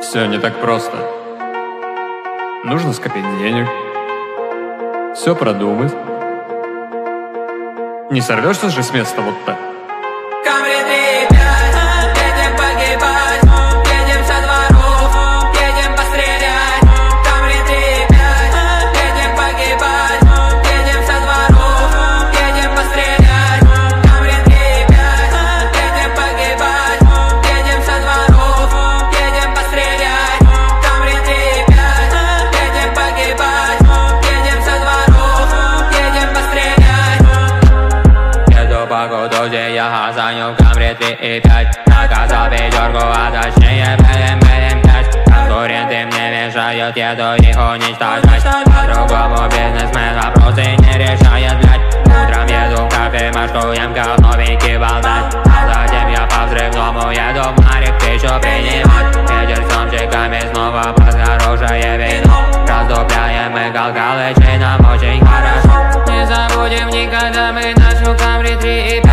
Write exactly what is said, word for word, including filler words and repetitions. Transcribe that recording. Все не так просто. Нужно скопить денег, все продумать. Не сорвешься же с места вот так. Камри три и пять, наказал пятерку, а точнее пять. Конкуренты мне мешают, еду их уничтожать. По-другому бизнесмен вопросы не решает, блять. Утром еду в кафе, машку, ем новенький волнать. А затем я по взрывному еду в Марик пищу принимать. Ветер с ломчиками снова под хорошее вино. Раздупляем мы колкалычи, нам очень хорошо. Не забудем никогда мы нашу Камри три и пять.